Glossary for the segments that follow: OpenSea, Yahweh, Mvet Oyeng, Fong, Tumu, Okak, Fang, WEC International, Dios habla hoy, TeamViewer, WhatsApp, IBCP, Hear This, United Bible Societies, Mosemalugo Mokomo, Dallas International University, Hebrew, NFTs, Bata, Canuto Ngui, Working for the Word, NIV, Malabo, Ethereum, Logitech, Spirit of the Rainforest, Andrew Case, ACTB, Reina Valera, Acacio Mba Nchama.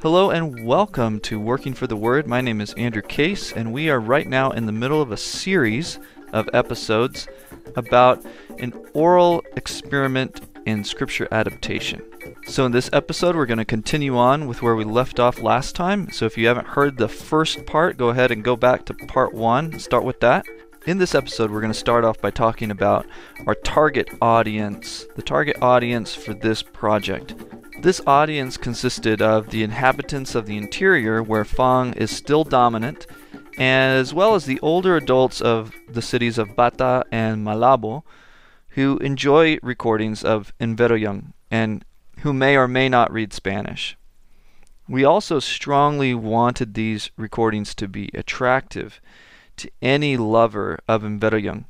Hello and welcome to Working for the Word. My name is Andrew Case, and we are right now in the middle of a series of episodes about an oral experiment in scripture adaptation. So in this episode, we're going to continue on with where we left off last time. So if you haven't heard the first part, go ahead and go back to part one and start with that. In this episode, we're going to start off by talking about our target audience, the target audience for this project. This audience consisted of the inhabitants of the interior, where Fang is still dominant, as well as the older adults of the cities of Bata and Malabo, who enjoy recordings of Mvet Oyeng and who may or may not read Spanish. We also strongly wanted these recordings to be attractive to any lover of Mvet Oyeng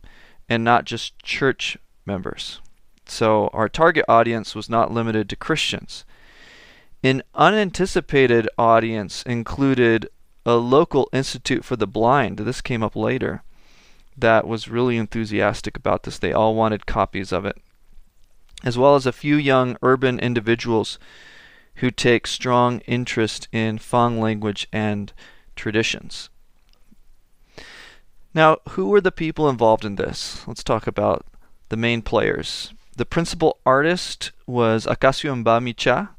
and not just church members. So our target audience was not limited to Christians. An unanticipated audience included a local institute for the blind. This came up later. That was really enthusiastic about this. They all wanted copies of it, as well as a few young urban individuals who take strong interest in Fang language and traditions. Now, who were the people involved in this? Let's talk about the main players. The principal artist was Acacio Mba Nchama,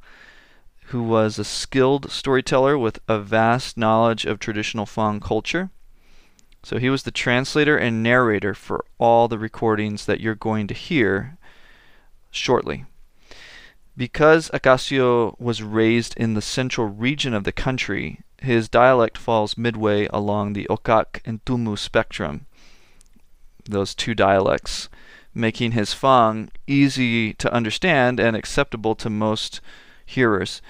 who was a skilled storyteller with a vast knowledge of traditional Fang culture. So he was the translator and narrator for all the recordings that you're going to hear shortly. Because Acacio was raised in the central region of the country, his dialect falls midway along the Okak and Tumu spectrum, those two dialects, making his Fang easy to understand and acceptable to most hearers.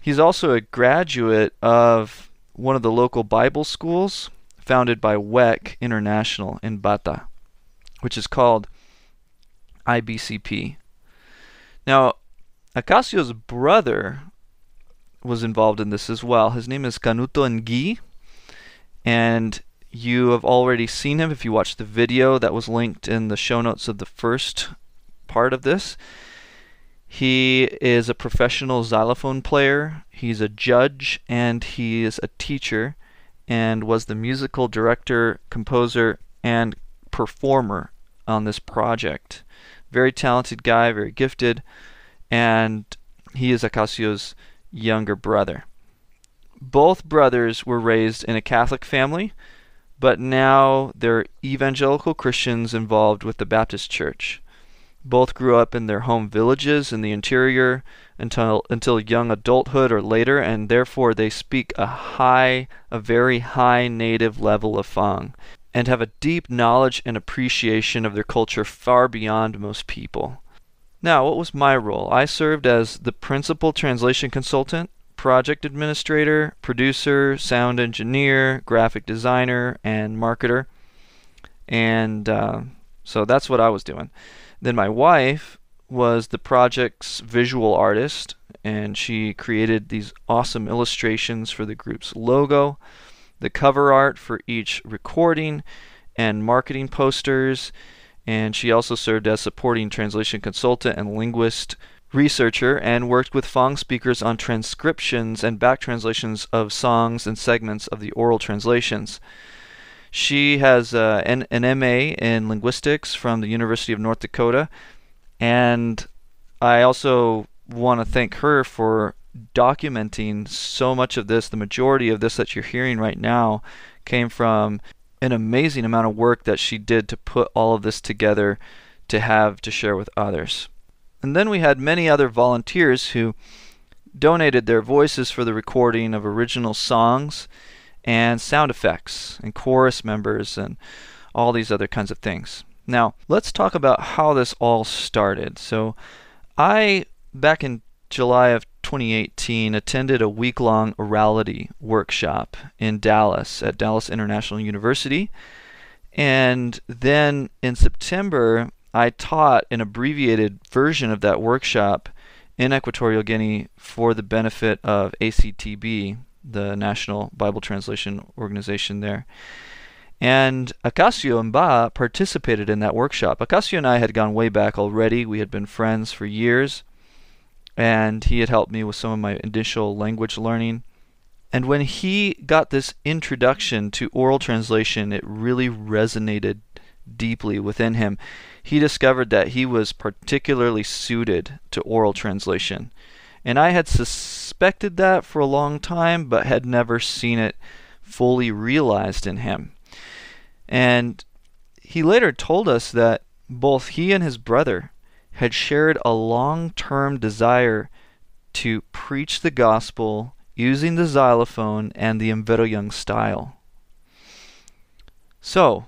He's also a graduate of one of the local Bible schools founded by WEC International in Bata, which is called IBCP. Now, Acacio's brother was involved in this as well. His name is Canuto Ngui, and you have already seen him if you watched the video that was linked in the show notes of the first part of this. He is a professional xylophone player, he's a judge, and he is a teacher, and was the musical director, composer, and performer on this project. Very talented guy, very gifted, and he is Acacio's younger brother. Both brothers were raised in a Catholic family, but now they're evangelical Christians involved with the Baptist Church. Both grew up in their home villages in the interior until young adulthood or later, and therefore they speak a very high native level of Fang, and have a deep knowledge and appreciation of their culture far beyond most people. Now, what was my role? I served as the principal translation consultant, project administrator, producer, sound engineer, graphic designer, and marketer. And so that's what I was doing. Then my wife was the project's visual artist, and she created these awesome illustrations for the group's logo, the cover art for each recording, and marketing posters. And she also served as supporting translation consultant and linguist researcher, and worked with Fang speakers on transcriptions and back translations of songs and segments of the oral translations. She has an MA in linguistics from the University of North Dakota, and I also want to thank her for documenting so much of this. The majority of this that you're hearing right now came from an amazing amount of work that she did to put all of this together to share with others. And then we had many other volunteers who donated their voices for the recording of original songs and sound effects and chorus members and all these other kinds of things. Now, let's talk about how this all started. So back in July of 2018, attended a week-long orality workshop in Dallas at Dallas International University. And then in September, I taught an abbreviated version of that workshop in Equatorial Guinea for the benefit of ACTB, the National Bible Translation Organization there. And Acacio Mba participated in that workshop. Acacio and I had gone way back already. We had been friends for years. and he had helped me with some of my initial language learning. And when he got this introduction to oral translation, it really resonated deeply within him. He discovered that he was particularly suited to oral translation. And I had suspected that for a long time, but had never seen it fully realized in him. And he later told us that both he and his brother had shared a long-term desire to preach the gospel using the xylophone and the Mvet Oyeng style. So,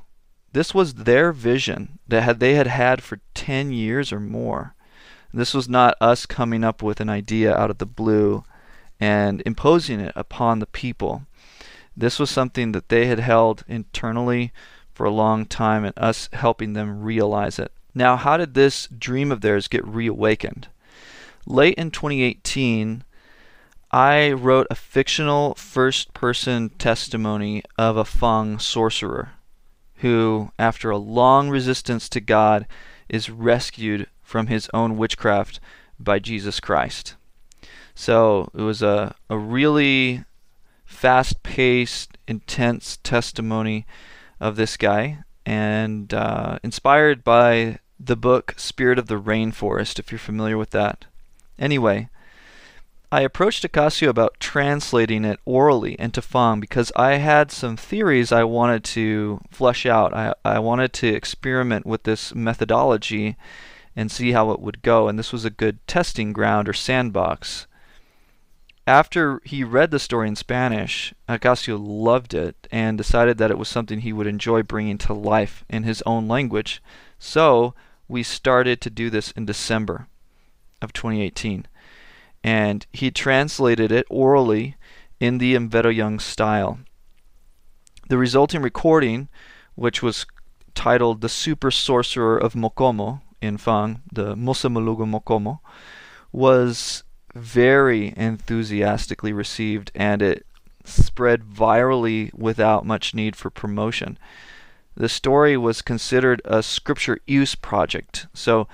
this was their vision that they had had for 10 years or more. This was not us coming up with an idea out of the blue and imposing it upon the people. This was something that they had held internally for a long time, and us helping them realize it. Now, how did this dream of theirs get reawakened? Late in 2018, I wrote a fictional first-person testimony of a Fang sorcerer who, after a long resistance to God, is rescued from his own witchcraft by Jesus Christ. So it was a really fast-paced, intense testimony of this guy, and inspired by the book Spirit of the Rainforest, if you're familiar with that. Anyway, I approached Acacio about translating it orally into Fang because I had some theories I wanted to flesh out. I wanted to experiment with this methodology and see how it would go, and this was a good testing ground or sandbox. After he read the story in Spanish, Acacio loved it and decided that it was something he would enjoy bringing to life in his own language. So we started to do this in December of 2018. And he translated it orally in the Mvet Oyeng style. The resulting recording, which was titled The Super Sorcerer of Mokomo in Fang, the Mosemalugo Mokomo, was very enthusiastically received, and it spread virally without much need for promotion. The story was considered a scripture use project. So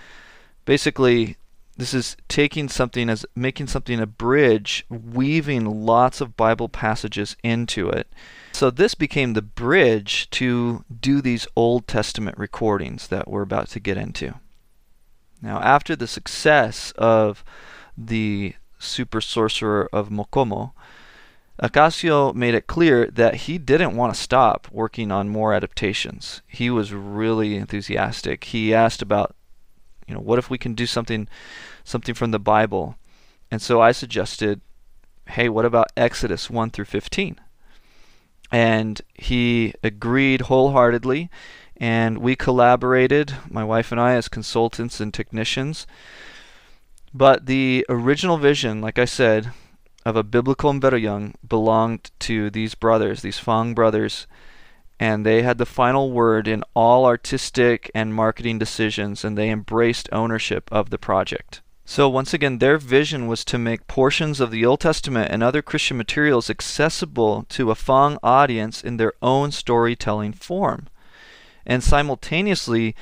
basically, this is taking something as making something a bridge, weaving lots of Bible passages into it. So this became the bridge to do these Old Testament recordings that we're about to get into. Now, after the success of the Super Sorcerer of Mokomo, Acacio made it clear that he didn't want to stop working on more adaptations. He was really enthusiastic. He asked about, you know, what if we can do something from the Bible? And so I suggested, hey, what about Exodus 1 through 15? And he agreed wholeheartedly, and we collaborated, my wife and I, as consultants and technicians. But the original vision, like I said, of a biblical Mvet Oyeng belonged to these brothers, these Fang brothers, and they had the final word in all artistic and marketing decisions, and they embraced ownership of the project. So once again, their vision was to make portions of the Old Testament and other Christian materials accessible to a Fang audience in their own storytelling form, and simultaneously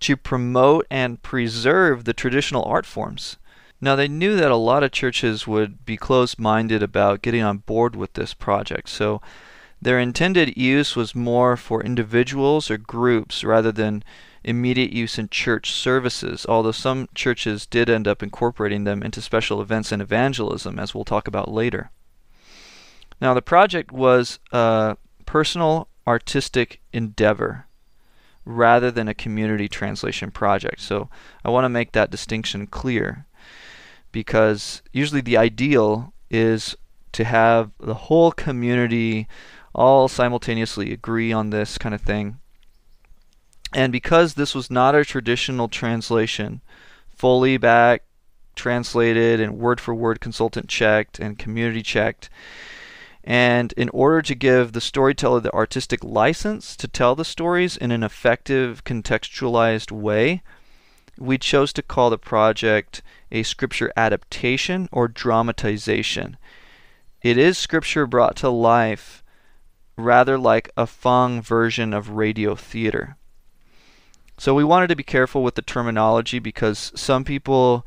to promote and preserve the traditional art forms. Now, they knew that a lot of churches would be closed-minded about getting on board with this project, so their intended use was more for individuals or groups rather than immediate use in church services, although some churches did end up incorporating them into special events and evangelism, as we'll talk about later. Now, the project was a personal artistic endeavor rather than a community translation project. So I want to make that distinction clear, because usually the ideal is to have the whole community all simultaneously agree on this kind of thing. And because this was not a traditional translation, fully back translated and word for word consultant checked and community checked, and in order to give the storyteller the artistic license to tell the stories in an effective, contextualized way, we chose to call the project a scripture adaptation or dramatization. It is scripture brought to life, rather like a Fang version of radio theater. So we wanted to be careful with the terminology, because some people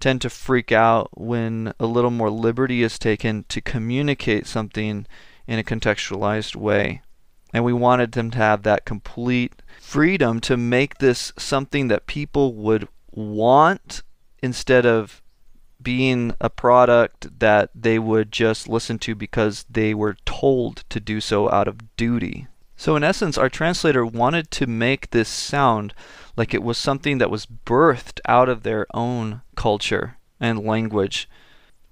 tend to freak out when a little more liberty is taken to communicate something in a contextualized way. And we wanted them to have that complete freedom to make this something that people would want instead of being a product that they would just listen to because they were told to do so out of duty. So in essence, our translator wanted to make this sound like it was something that was birthed out of their own culture and language.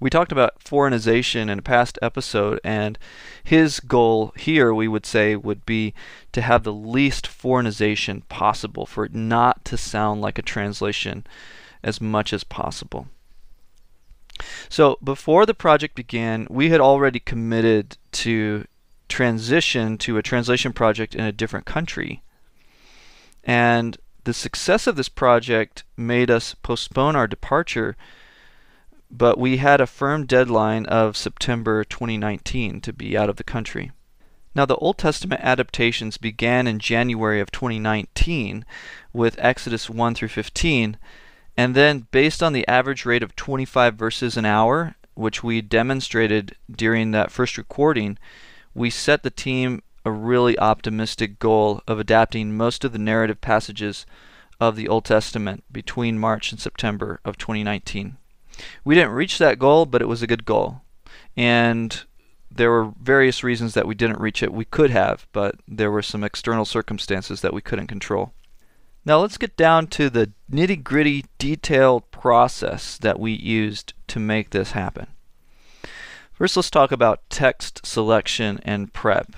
We talked about foreignization in a past episode, and his goal here, we would say, would be to have the least foreignization possible, for it not to sound like a translation as much as possible. So before the project began, we had already committed to transition to a translation project in a different country. And the success of this project made us postpone our departure, but we had a firm deadline of September 2019 to be out of the country. Now, the Old Testament adaptations began in January of 2019 with Exodus 1 through 15, and then based on the average rate of 25 verses an hour, which we demonstrated during that first recording, we set the team a really optimistic goal of adapting most of the narrative passages of the Old Testament between March and September of 2019. We didn't reach that goal, but it was a good goal. And there were various reasons that we didn't reach it. We could have, but there were some external circumstances that we couldn't control. Now let's get down to the nitty-gritty detailed process that we used to make this happen. First, let's talk about text selection and prep.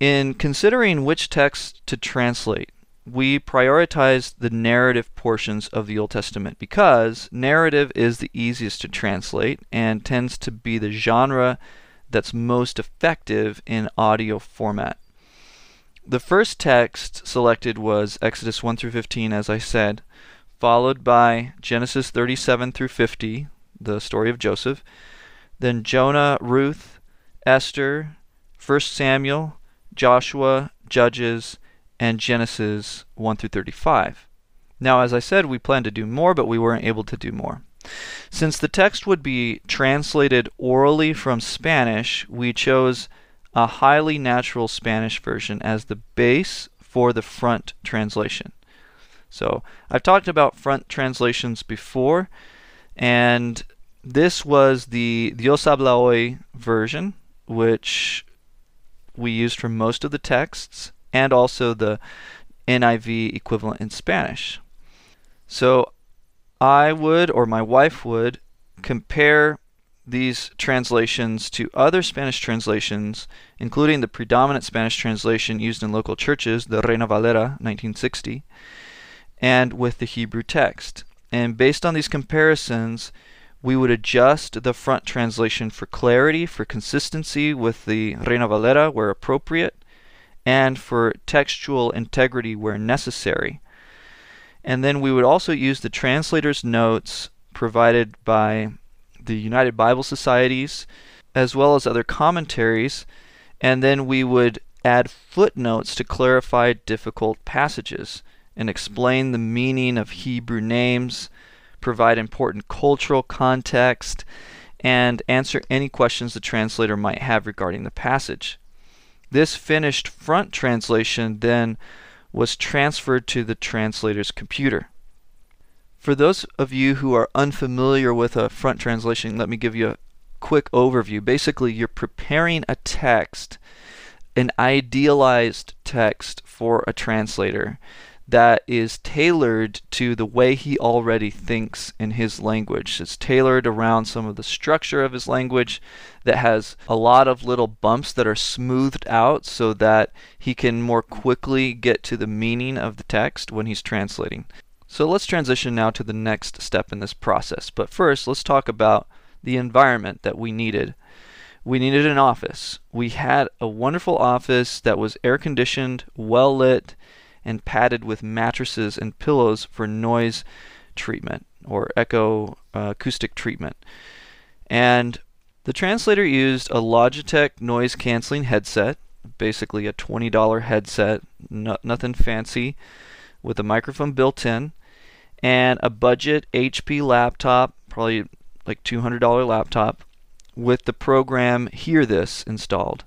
In considering which text to translate, we prioritized the narrative portions of the Old Testament because narrative is the easiest to translate and tends to be the genre that's most effective in audio format. The first text selected was Exodus 1 through 15, as I said, followed by Genesis 37 through 50, the story of Joseph, then Jonah, Ruth, Esther, 1 Samuel, Joshua, Judges, and Genesis 1 through 35. Now, as I said, we planned to do more, but we weren't able to do more. Since the text would be translated orally from Spanish, we chose a highly natural Spanish version as the base for the front translation. So, I've talked about front translations before, and this was the Dios habla hoy version, which we used for most of the texts, and also the NIV equivalent in Spanish. So I would, or my wife would, compare these translations to other Spanish translations, including the predominant Spanish translation used in local churches, the Reina Valera 1960, and with the Hebrew text. And based on these comparisons, we would adjust the front translation for clarity, for consistency with the Reina Valera where appropriate, and for textual integrity where necessary. And then we would also use the translator's notes provided by the United Bible Societies, as well as other commentaries, and then we would add footnotes to clarify difficult passages and explain the meaning of Hebrew names, provide important cultural context, and answer any questions the translator might have regarding the passage. This finished front translation then was transferred to the translator's computer. For those of you who are unfamiliar with a front translation, let me give you a quick overview. Basically, you're preparing a text, an idealized text for a translator that is tailored to the way he already thinks in his language. It's tailored around some of the structure of his language that has a lot of little bumps that are smoothed out so that he can more quickly get to the meaning of the text when he's translating. So let's transition now to the next step in this process. But first, let's talk about the environment that we needed. We needed an office. We had a wonderful office that was air-conditioned, well-lit, and padded with mattresses and pillows for noise treatment or echo acoustic treatment. And the translator used a Logitech noise canceling headset, basically a $20 headset, nothing fancy, with a microphone built in, and a budget HP laptop, probably like $200 laptop, with the program Hear This installed.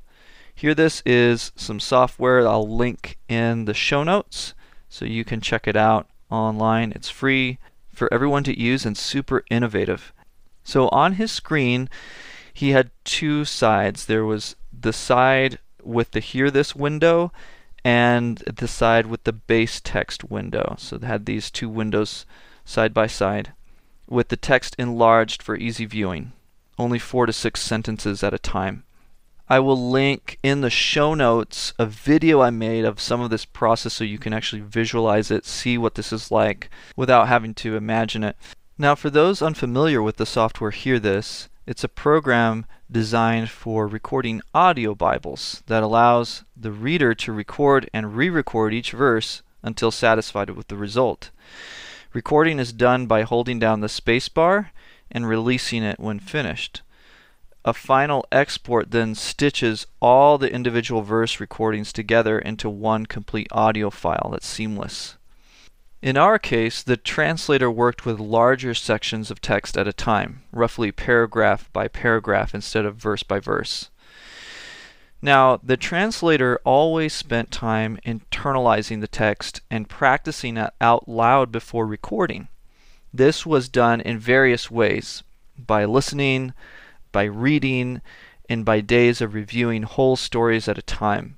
Hear This is some software that I'll link in the show notes so you can check it out online. It's free for everyone to use and super innovative. So on his screen, he had two sides. There was the side with the Hear This window and the side with the base text window. So they had these two windows side by side with the text enlarged for easy viewing, only 4 to 6 sentences at a time. I will link in the show notes a video I made of some of this process so you can actually visualize it, see what this is like without having to imagine it. Now, for those unfamiliar with the software Hear This, it's a program designed for recording audio Bibles that allows the reader to record and re-record each verse until satisfied with the result. Recording is done by holding down the spacebar and releasing it when finished. A final export then stitches all the individual verse recordings together into one complete audio file that's seamless. In our case, the translator worked with larger sections of text at a time, roughly paragraph by paragraph instead of verse by verse. Now, the translator always spent time internalizing the text and practicing it out loud before recording. This was done in various ways, by listening, by reading, and by days of reviewing whole stories at a time.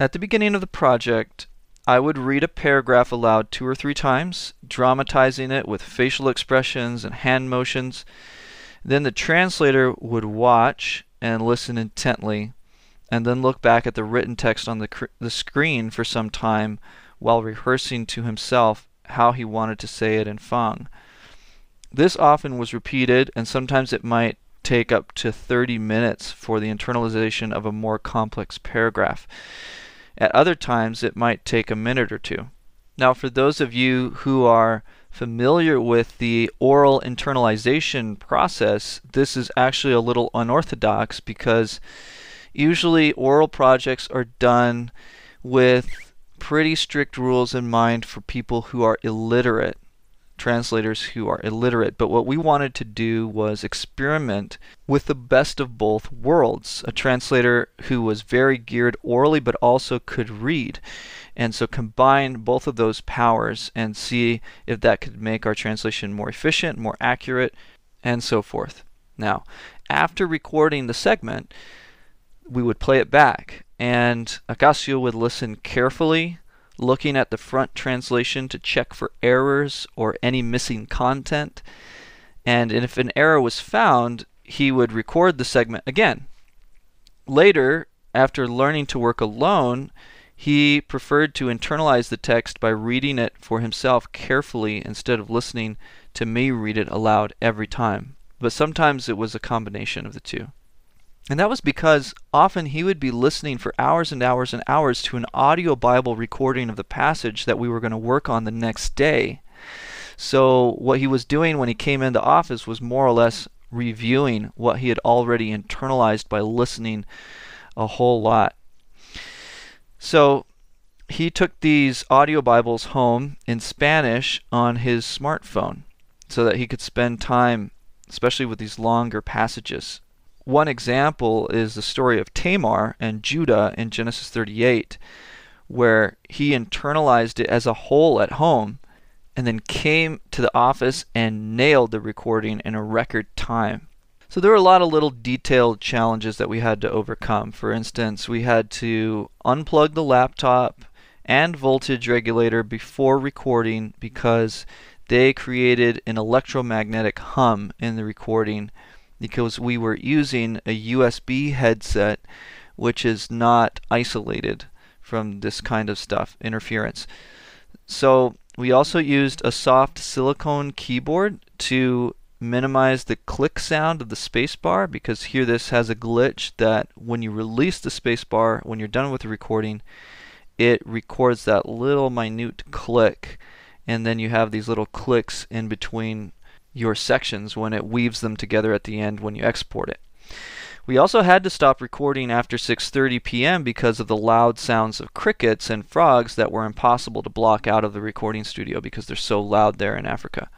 At the beginning of the project, I would read a paragraph aloud 2 or 3 times, dramatizing it with facial expressions and hand motions. Then the translator would watch and listen intently, and then look back at the written text on the screen for some time while rehearsing to himself how he wanted to say it in Fang. This often was repeated, and sometimes it might take up to 30 minutes for the internalization of a more complex paragraph. At other times, it might take a minute or two. Now, for those of you who are familiar with the oral internalization process, this is actually a little unorthodox because usually oral projects are done with pretty strict rules in mind for people who are illiterate, translators who are illiterate. But what we wanted to do was experiment with the best of both worlds, a translator who was very geared orally but also could read. And so combine both of those powers and see if that could make our translation more efficient, more accurate, and so forth. Now, after recording the segment, we would play it back, and Acacio would listen carefully, looking at the front translation to check for errors or any missing content. And if an error was found, he would record the segment again. Later, after learning to work alone, he preferred to internalize the text by reading it for himself carefully instead of listening to me read it aloud every time. But sometimes it was a combination of the two. And that was because often he would be listening for hours and hours and hours to an audio Bible recording of the passage that we were going to work on the next day. So what he was doing when he came into office was more or less reviewing what he had already internalized by listening a whole lot. So he took these audio Bibles home in Spanish on his smartphone so that he could spend time, especially with these longer passages. One example is the story of Tamar and Judah in Genesis 38, where he internalized it as a whole at home and then came to the office and nailed the recording in a record time. So there were a lot of little detailed challenges that we had to overcome. For instance, we had to unplug the laptop and voltage regulator before recording because they created an electromagnetic hum in the recording, because we were using a USB headset which is not isolated from this kind of stuff, interference. So we also used a soft silicone keyboard to minimize the click sound of the spacebar, because Hear This has a glitch that when you release the spacebar, when you're done with the recording, it records that little minute click, and then you have these little clicks in between your sections when it weaves them together at the end when you export it. We also had to stop recording after 6:30 p.m. because of the loud sounds of crickets and frogs that were impossible to block out of the recording studio because they're so loud there in Africa.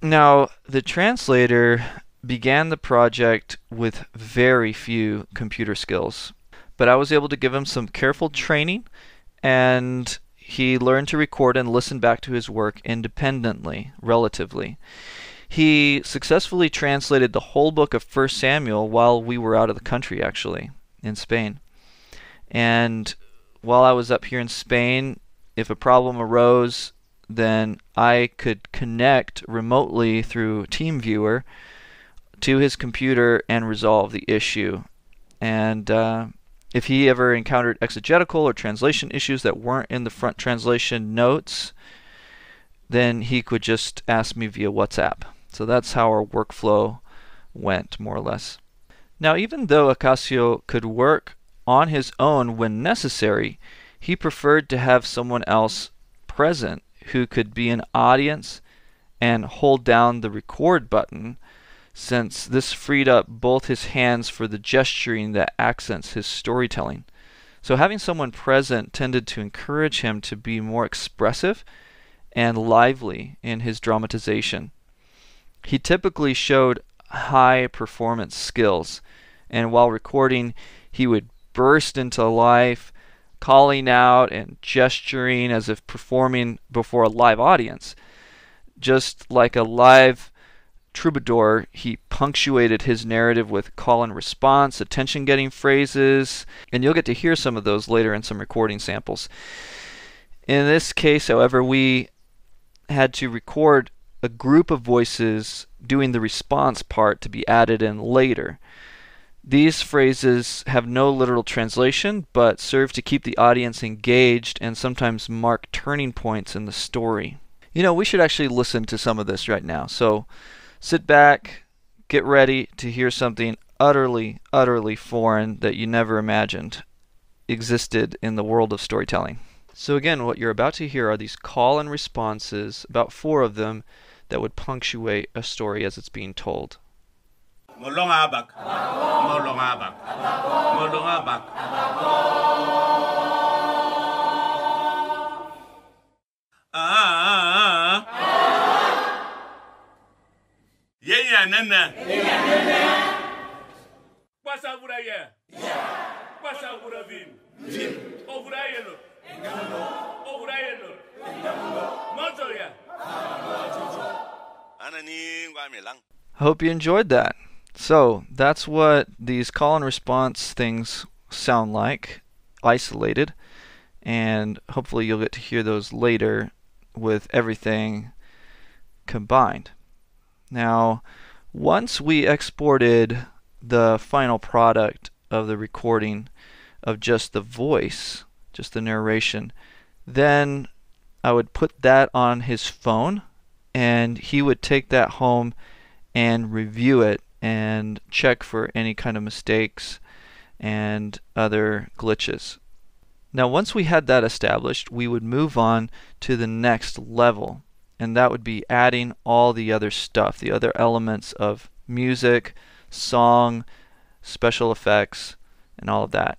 Now, the translator began the project with very few computer skills, but I was able to give him some careful training, and he learned to record and listen back to his work independently, relatively. He successfully translated the whole book of 1 Samuel while we were out of the country, actually, in Spain. And while I was up here in Spain, if a problem arose, then I could connect remotely through TeamViewer to his computer and resolve the issue. And if he ever encountered exegetical or translation issues that weren't in the front translation notes, then he could just ask me via WhatsApp. So that's how our workflow went, more or less. Now, even though Acacio could work on his own when necessary, he preferred to have someone else present who could be an audience and hold down the record button, since this freed up both his hands for the gesturing that accents his storytelling. So having someone present tended to encourage him to be more expressive and lively in his dramatization. He typically showed high performance skills, and while recording, he would burst into life, calling out and gesturing as if performing before a live audience. Just like a live troubadour, he punctuated his narrative with call and response, attention-getting phrases, and you'll get to hear some of those later in some recording samples. In this case, however, we had to record a group of voices doing the response part to be added in later. These phrases have no literal translation, but serve to keep the audience engaged and sometimes mark turning points in the story. You know, we should actually listen to some of this right now. So sit back, get ready to hear something utterly, utterly foreign that you never imagined existed in the world of storytelling. So again, what you're about to hear are these call and responses, about 4 of them, that would punctuate a story as it's being told. Hope you enjoyed that. So that's what these call and response things sound like, isolated, and hopefully you'll get to hear those later with everything combined. Now, once we exported the final product of the recording of just the voice, just the narration, then I would put that on his phone, and he would take that home and review it and check for any kind of mistakes and other glitches. Now, once we had that established, we would move on to the next level, and that would be adding all the other stuff, the other elements of music, song, special effects, and all of that.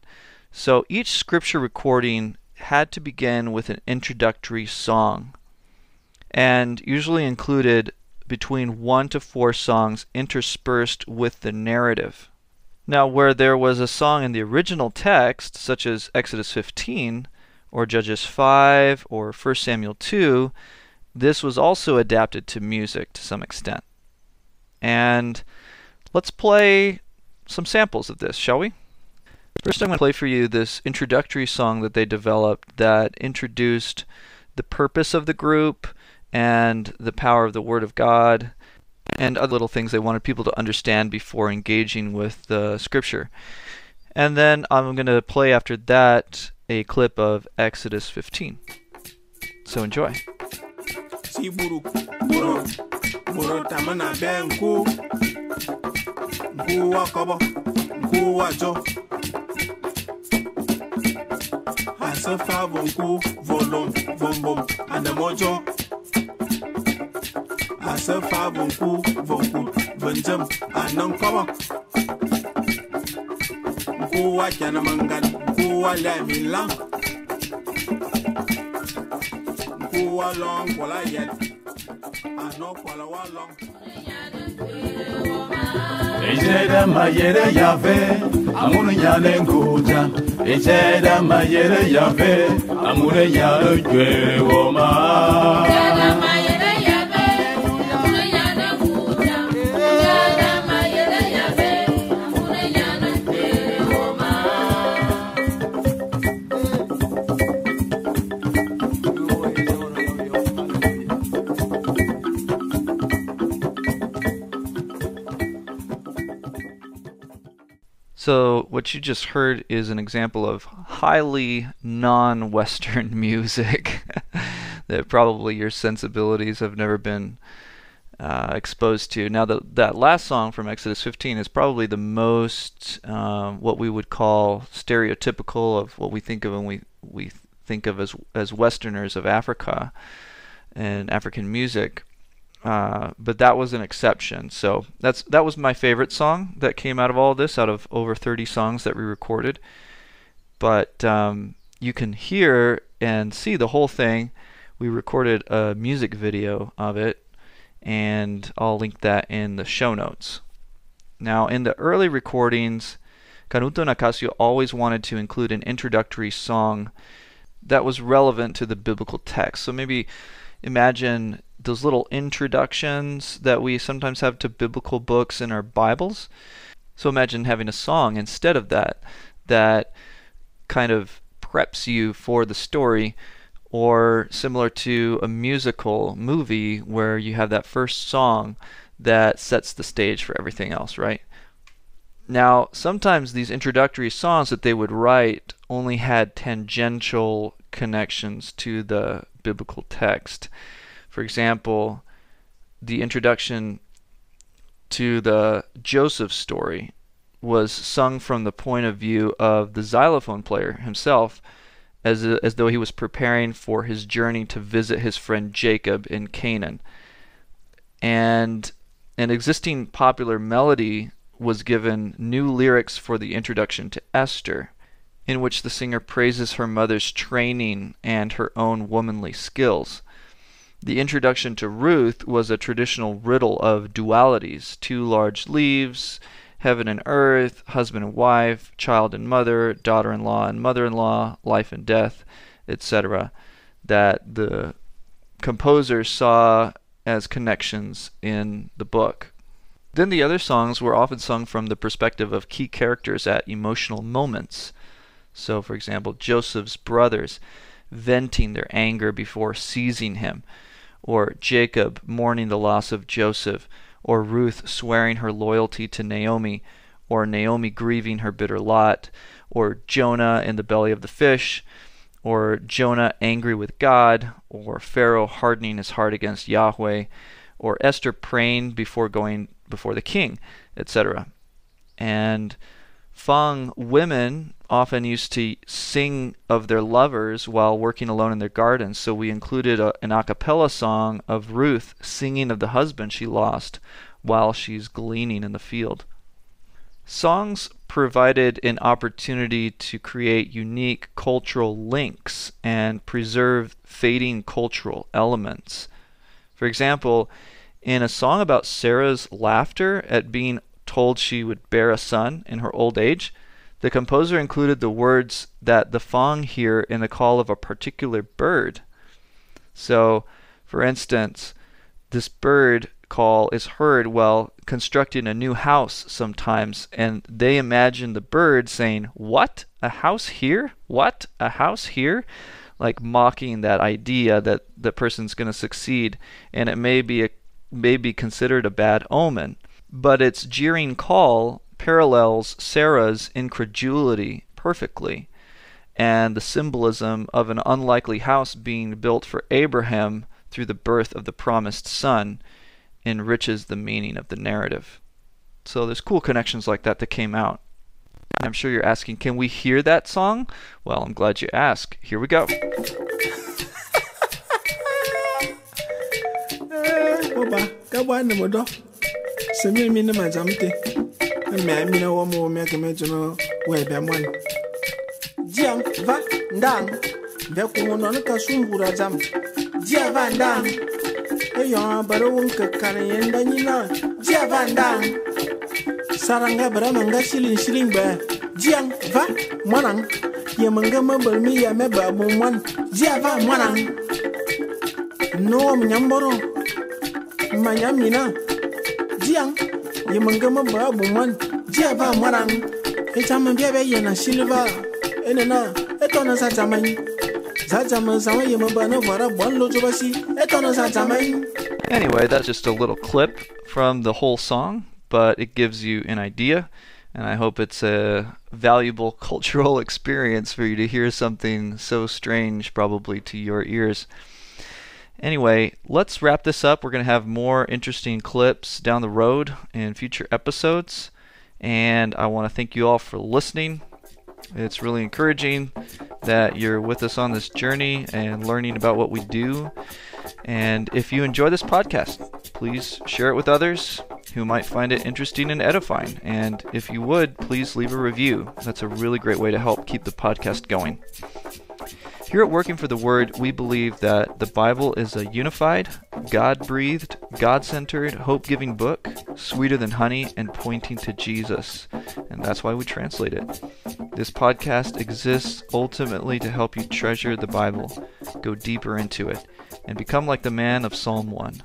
So each scripture recording had to begin with an introductory song, and usually included between 1 to 4 songs interspersed with the narrative. Now, where there was a song in the original text, such as Exodus 15 or Judges 5 or 1 Samuel 2, this was also adapted to music to some extent. And let's play some samples of this, shall we? First, I'm going to play for you this introductory song that they developed that introduced the purpose of the group and the power of the Word of God and other little things they wanted people to understand before engaging with the scripture. And then I'm going to play after that a clip of Exodus 15. So enjoy. Asa fa bonku, bonku, bonjam, anan kawa. kuwa chana mangani, kuwa lemilang, kuwa long, kuwa yet, ano kuwa walong. Ejeda mayere yave, amune yale nguja. Ejeda mayere yave, amune yale jewoma. So what you just heard is an example of highly non-Western music that probably your sensibilities have never been exposed to. Now that last song from Exodus 15 is probably the most what we would call stereotypical of what we think of when we think of as Westerners of Africa and African music. But that was an exception. So that was my favorite song that came out of all this, out of over 30 songs that we recorded. But you can hear and see the whole thing. We recorded a music video of it, and I'll link that in the show notes. Now, in the early recordings, Canuto and Acacio always wanted to include an introductory song that was relevant to the biblical text. So maybe imagine those little introductions that we sometimes have to biblical books in our Bibles. So imagine having a song instead of that, that kind of preps you for the story, or similar to a musical movie where you have that first song that sets the stage for everything else, right? Now, sometimes these introductory songs that they would write only had tangential connections to the biblical text. For example, the introduction to the Joseph story was sung from the point of view of the xylophone player himself, as though he was preparing for his journey to visit his friend Jacob in Canaan. And an existing popular melody was given new lyrics for the introduction to Esther, in which the singer praises her mother's training and her own womanly skills. The introduction to Ruth was a traditional riddle of dualities: two large leaves, heaven and earth, husband and wife, child and mother, daughter-in-law and mother-in-law, life and death, etc., that the composer saw as connections in the book. Then the other songs were often sung from the perspective of key characters at emotional moments. So, for example, Joseph's brothers venting their anger before seizing him, or Jacob mourning the loss of Joseph, or Ruth swearing her loyalty to Naomi, or Naomi grieving her bitter lot, or Jonah in the belly of the fish, or Jonah angry with God, or Pharaoh hardening his heart against Yahweh, or Esther praying before going before the king, etc. And Fang women often used to sing of their lovers while working alone in their gardens, so we included an a cappella song of Ruth singing of the husband she lost while she's gleaning in the field. Songs provided an opportunity to create unique cultural links and preserve fading cultural elements. For example, in a song about Sarah's laughter at being told she would bear a son in her old age, the composer included the words that the Fong hear in the call of a particular bird. So, for instance, this bird call is heard while constructing a new house sometimes, and they imagine the bird saying, "What? A house here? What? A house here?" Like mocking that idea that the person's going to succeed, and it may be considered a bad omen. But its jeering call parallels Sarah's incredulity perfectly, and the symbolism of an unlikely house being built for Abraham through the birth of the promised son enriches the meaning of the narrative. So there's cool connections like that that came out. I'm sure you're asking, can we hear that song? Well, I'm glad you asked. Here we go. webemwan Jiang va ndang Vekumonon kasumbura jam Jia va ndang Eyon barawun kakarayen danina Jia va ndang Saranga baramanga shilin shilin ba Jiang va mwanang Yamanga mabalmi yameba mwan Jia va mwanang No mnyamboro Manyamina Jiang Yamanga mababu mwan Jia va mwanang Echama bebe yana silva enena etona sa jamai za jama sawa yema bana wara bollo jobasi etona sa jamai. Anyway, that's just a little clip from the whole song, but it gives you an idea, and I hope it's a valuable cultural experience for you to hear something so strange probably to your ears. Anyway, let's wrap this up. We're going to have more interesting clips down the road in future episodes. And I want to thank you all for listening. It's really encouraging that you're with us on this journey and learning about what we do. And if you enjoy this podcast, please share it with others who might find it interesting and edifying. And if you would, please leave a review. That's a really great way to help keep the podcast going. Here at Working for the Word, we believe that the Bible is a unified, God-breathed, God-centered, hope-giving book, sweeter than honey and pointing to Jesus. And that's why we translate it. This podcast exists ultimately to help you treasure the Bible, go deeper into it, and become like the man of Psalm 1.